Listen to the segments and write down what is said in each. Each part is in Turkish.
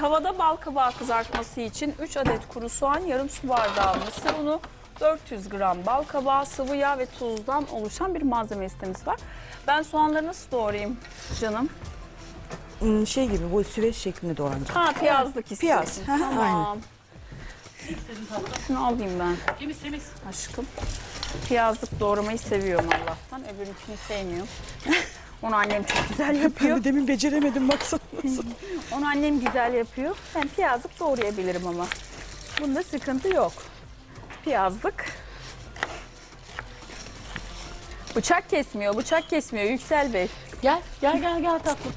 Tavada balkabağı kızartması için 3 adet kuru soğan, yarım su bardağı mısır unu, 400 gram balkabağı, sıvı yağ ve tuzdan oluşan bir malzeme listemiz var. Ben soğanları nasıl doğrayayım canım? Şey gibi, bu süreç şeklinde doğranacak. Ha, piyazlık istiyorsun. Piyaz. Tamam. Aynen. Şunu alayım ben. Aşkım. Piyazlık doğramayı seviyorum Allah'tan. Öbürünü sevmiyorum. Onu annem çok güzel yapıyor. Ben de demin beceremedim baksana. Onu annem güzel yapıyor. Ben piyazlık doğrayabilirim ama. Bunda sıkıntı yok. Piyazlık. Bıçak kesmiyor, bıçak kesmiyor Yüksel Bey. Gel tatlım.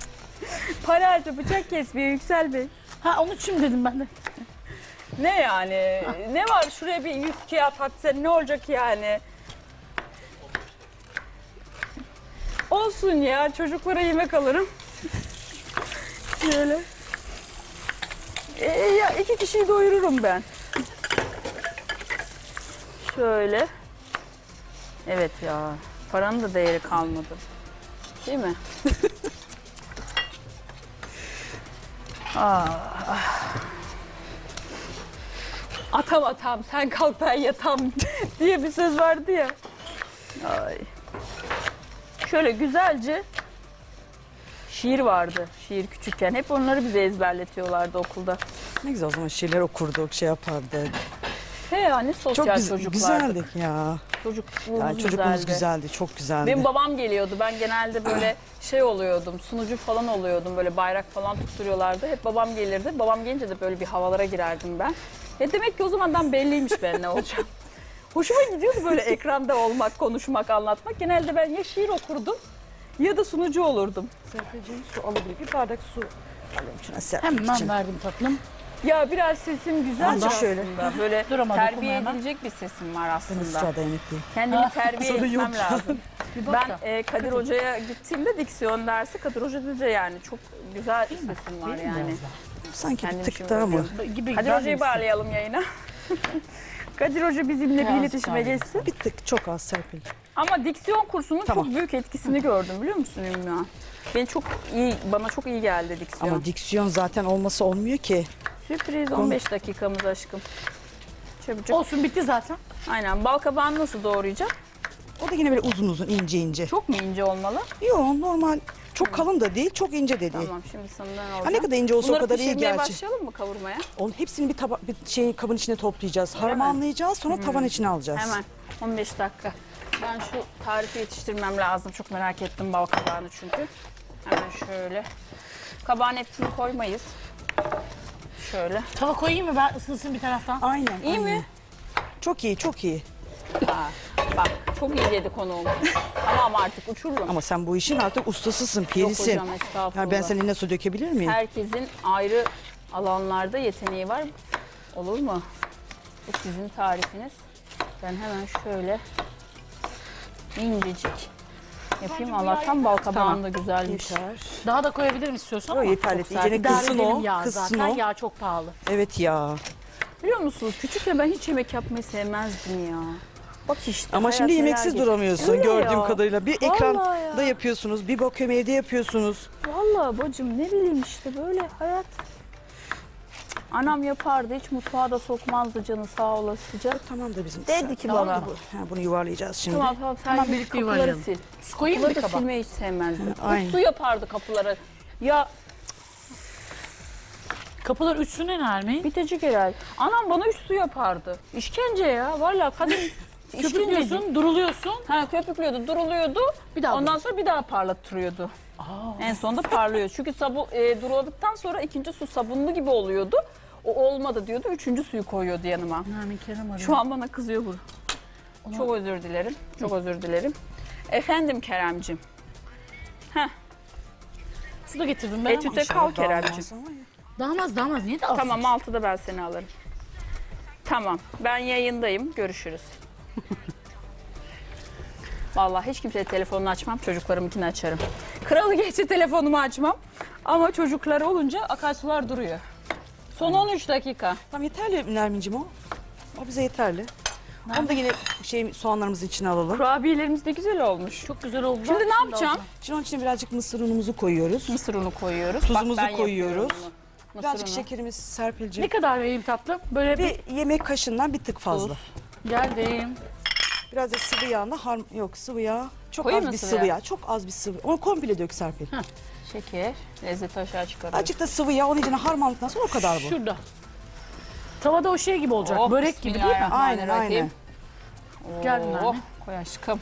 Para harca bıçak kesmiyor Yüksel Bey. Ha, onu şimdi dedim ben de. Ne yani? Ha. Ne var şuraya bir 100 kağıt atsan ne olacak yani? Olsun ya, çocuklara yemek alırım. Böyle. Ya iki kişiyi doyururum ben. Şöyle. Evet ya, paranın da değeri kalmadı. Değil mi? Atam sen kalk ben yatam diye bir söz vardı ya. Ay. Şöyle güzelce şiir vardı. Şiir küçükken. Hep onları bize ezberletiyorlardı okulda. Ne güzel o zaman şiirler okurduk, şey yapardık. He yani sosyal çok çocuklardık. Güzeldik ya. Çocukluğumuz güzeldi, çok güzeldi. Benim babam geliyordu. Ben genelde böyle şey oluyordum, sunucu falan oluyordum. Böyle bayrak falan tutturuyorlardı. Hep babam gelirdi. Babam gelince de böyle bir havalara girerdim ben. Demek ki o zamandan belliymiş ben ne olacağım. Hoşuma gidiyordu böyle ekranda olmak, konuşmak, anlatmak. Genelde ben ya şiir okurdum ya da sunucu olurdum. Serpil'cim su alabilir. Bir bardak su alayım şuna Serpil için. Hemen verdim tatlım. Ya biraz sesim güzel aslında. Böyle terbiye edilecek bir sesim var aslında. Kendimi terbiye etmem lazım. Ben Kadir Hoca'ya gittiğimde diksiyon dersi Kadir Hoca dedi yani çok güzel bir sesim var yani. Sanki bir tık daha mı? Kadir Hoca'yı bağlayalım yayına. Kadir Hoca bizimle bir iletişime geçsin. Bir tık çok az Serpil. Ama diksiyon kursunun çok büyük etkisini gördüm biliyor musun Ümmü? Bana çok iyi geldi diksiyon. Ama diksiyon zaten olmasa olmuyor ki. Sürpriz 15 dakikamız aşkım. Çabucak. Olsun bitti zaten. Aynen. Balkabağını nasıl doğrayacağım? O da yine böyle uzun uzun ince ince. Çok mu ince olmalı? Yok normal. Çok kalın da değil, çok ince de değil. Tamam şimdi sanırım olacak. Ne kadar ince olsa bunları o kadar iyi gerçi. Bunları pişirmeye başlayalım mı kavurmaya? Onun hepsini bir şeyin kabın içine toplayacağız. Harmanlayacağız sonra tavan içine alacağız. Hemen 15 dakika. Ben şu tarifi yetiştirmem lazım. Çok merak ettim balkabağını çünkü. Hemen şöyle. Kabağın hepsini koymayız. Şöyle. Tava koyayım mı ben ısınsın bir taraftan? Aynen. İyi mi? Çok iyi, çok iyi. Bak çok iyi dedi konuğum. Tamam artık uçururum. Ama sen bu işin artık ustasısın, pirisin. Yok hocam estağfurullah. Ben seninle nasıl dökebilir miyim? Herkesin ayrı alanlarda yeteneği var. Olur mu? Bu sizin tarifiniz. Ben hemen şöyle incecik yapayım. Allah'tan balkabağım da güzelmiş. Daha da koyabilirim istiyorsan ama. Kızsın o. Zaten yağ çok pahalı. Evet ya. Biliyor musunuz küçükken ben hiç yemek yapmayı sevmezdim ya. Bak işte. Ama şimdi yemeksiz duramıyorsun gördüğüm kadarıyla. Bir ekranda yapıyorsunuz, bir bakıyorum evde yapıyorsunuz. Vallahi bacım ne bileyim işte böyle hayat. Anam yapardı hiç mutfağa da sokmazdı canı sağ olasıca. Tamam da bizim. Dedi ki bana. Bunu yuvarlayacağız şimdi. Tamam birlikte yuvarlayalım. Su koyayım mı kaba? Silmeyi hiç sevmezdim. Su yapardı kapılara. Ya. Kapılar üç su ne Nermin? Bitecik herhalde. Anam bana üç su yapardı. İşkence ya. Valla kadın köpüklüyorsun, duruluyorsun. Ha köpüklüyordu, duruluyordu. Bir daha ondan sonra bir daha parlattırıyordu. En sonunda parlıyor. Çünkü duruladıktan sonra ikinci su sabunlu gibi oluyordu. O olmadı diyordu. Üçüncü suyu koyuyordu yanıma. Nermin Kerem arıyor. Şu an bana kızıyor bu. Ona... Çok özür dilerim. Çok özür dilerim. Efendim Kerem'cim. Heh. Su da getirdim ben ama. Etüte kal Kerem'cim. Dağmaz. Niye dağılsın? Tamam 6'da ben seni alırım. Tamam ben yayındayım. Görüşürüz. Vallahi hiç kimseye telefonunu açmam. Çocuklarımınkini açarım. Kralı geçti telefonumu açmam. Ama çocukları olunca akarsular duruyor. Son 13 dakika. Tamam yeterli Nermin'cim o. O bize yeterli. Nermin. Onu da yine soğanlarımızın içine alalım. Kurabiyelerimiz de güzel olmuş. Çok güzel oldu. Şimdi ne yapacağım? Şimdi onun içine birazcık mısır unumuzu koyuyoruz. Tuzumuzu koyuyoruz. mısırını. Birazcık şekerimiz serpilecek. Ne kadar vereyim tatlım? Böyle bir yemek kaşığından bir tık fazla. Of. Geldim. Biraz da sıvı yağına sıvı yağ. Çok koyayım az bir sıvı yağ. Çok az bir sıvı. Onu komple dök Serpil. Heh. Şeker, lezzeti aşağı çıkarıyor. Azıcık da sıvı yağ, onun içine harmanlıktan sonra o kadar bu. Şurada. Tavada o şey gibi olacak, börek gibi değil mi? Aynen, aynen. Geldin anne. Koy aşkım.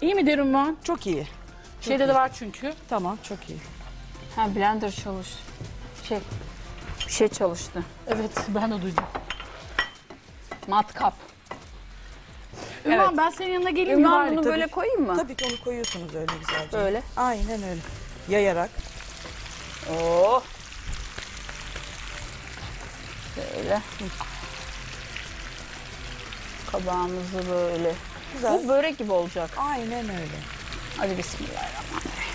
İyi mi derim ben? Çok iyi. Şeyde de var çünkü. Tamam, çok iyi. Ha, blender çalıştı. Bir şey çalıştı. Evet, ben de duydum. Matkap. Ümran, evet. Ben senin yanına geleyim mi? Ümran, bunu böyle koyayım mı? Tabii ki onu koyuyorsunuz öyle güzelce. Böyle? Aynen öyle. Yayarak. Oh. Böyle. Kabağımızı böyle. Güzel. Bu börek gibi olacak. Aynen öyle. Hadi bismillahirrahmanirrahim.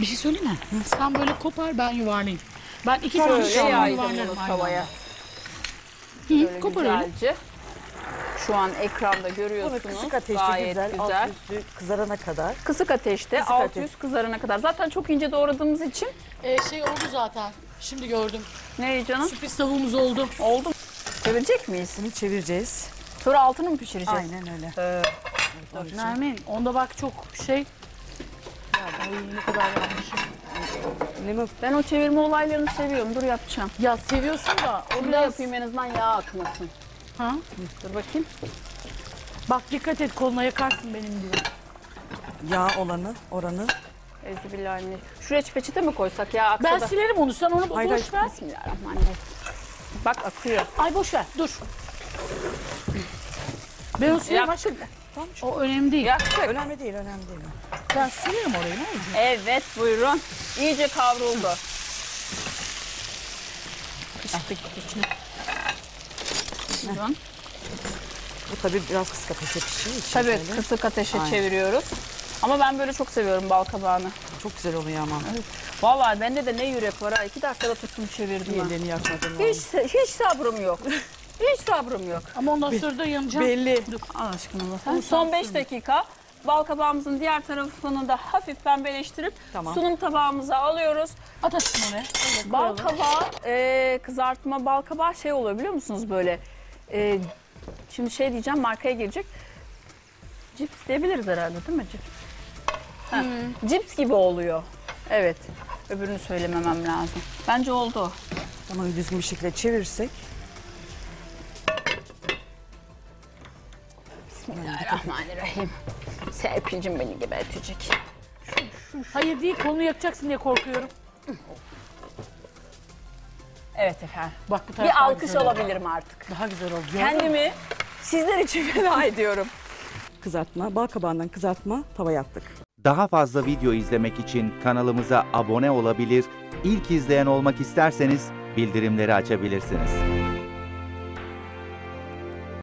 Bir şey söyleyeyim mi? Sen böyle kopar, ben yuvarlayayım. Ben iki tane şahane yuvarlarım tavaya. Böyle güzelce. Şu an ekranda görüyorsunuz. Bunu kısık ateşte gayet güzel. Alt üstü kızarana kadar. Kısık ateşte, alt üstü kızarana kadar. Zaten çok ince doğradığımız için. Oldu zaten. Şimdi gördüm. Nereye canım? Sürpriz tavuğumuz oldu. Oldu. Çevirecek miyiz? Bunu çevireceğiz. Sonra altını mı pişireceğiz? Aynen öyle. Nermin, onda bak çok şey. Ay, ne kadar yanmışım. Ben o çevirme olaylarını seviyorum. Dur, yapacağım. Ya seviyorsun da. Onu da yapayım, en azından yağ akmasın. Ha? Dur bakayım. Bak dikkat et, koluna yakarsın benim gibi. Yağ oranı. Ezbillahirrahmanirrahim. Şuraya peçete mi koysak ya? Aksa ben da silerim onu, sen onu boş ver. Bismillahirrahmanirrahim. Bak akıyor. Ay boş ver, dur. Ben o suyu başladım. O önemli değil. Yakacak. Önemli değil. Ben silerim orayı, ne olacak? Evet, buyurun. İyice kavruldu. Kıştık içine. Bu tabii biraz kısık ateşe pişiyor. Tabii şöyle. Kısık ateşe aynen çeviriyoruz. Ama ben böyle çok seviyorum bal kabağını. Çok güzel oluyor ama. Evet. Vallahi bende de ne yürek var ha. 2 dakikada tuttum, çevirdim. Yeleni yakmadım. Hiç sabrım yok. Hiç sabrım yok. Ama ondan sonra da yanacağım. Belli. Dur. Allah aşkına bak. Son 5 dakika bal kabağımızın diğer tarafını da hafif pembeleştirip sunum tabağımıza alıyoruz. At aşkına oraya. Evet, bal kabağı, kızartma bal kabağı şey oluyor biliyor musunuz böyle? Şimdi şey diyeceğim, markaya girecek. Cips diyebiliriz herhalde, değil mi? Cips. Cips gibi oluyor. Evet. Öbürünü söylememem lazım. Bence oldu. Tamam, düzgün bir şekilde çevirsek. Bismillahirrahmanirrahim. Serpil'cim beni gebertecek. Hayır değil, kolunu yakacaksın diye korkuyorum. Evet efendim. Bak, bu bir alkış alabilirim artık. Daha güzel oldu. Kendimi sizler için feda ediyorum. Kızartma, bal kabağından kızartma tavaya attık. Daha fazla video izlemek için kanalımıza abone olabilir, ilk izleyen olmak isterseniz bildirimleri açabilirsiniz.